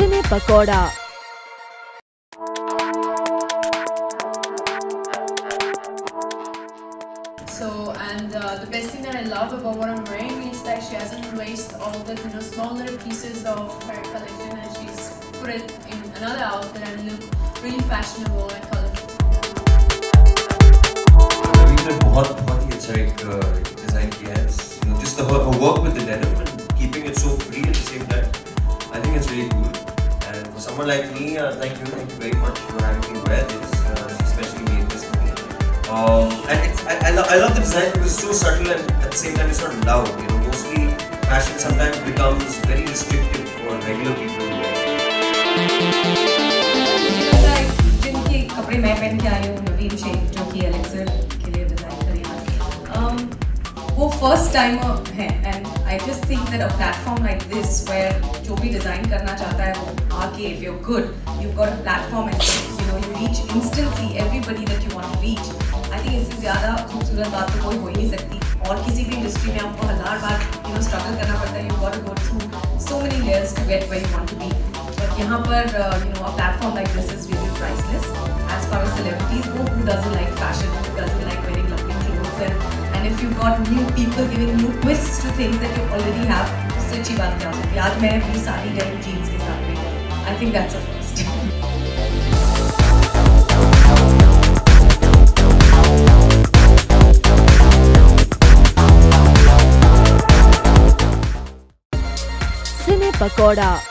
chili pakoda. The best thing that I love about what I'm wearing is that she hasn't erased all the small little pieces of her collection, and she's put it in another outfit and look really fashionable and colorful. Just her work with the denim and keeping it so free at the same time, I think it's really cool. And for someone like me, thank you very much for having me wear this. She especially made this for me. I love the design because it's so subtle and at the same time it's not loud. You know, mostly fashion sometimes becomes very restrictive for regular people. First timer है, and I just think that a platform like this where जो भी design करना चाहता है वो आके, if you're good, you've got a platform and you know you reach instantly everybody that you want to reach. I think इससे ज़्यादा खूबसूरत बात तो कोई हो ही नहीं सकती. और किसी भी industry में आपको 1000 बार you know struggle करना पड़ता है. You've got to go through so many layers to get where you want to be. But यहाँ पर you know a platform like this is really priceless. As far as celebrities go, who doesn't like fashion? Who doesn't like wearing lovely clothes? And if you've got new people giving new twists to things that you already have, so it's a good thing. I think that's a first. Cine Pakoda.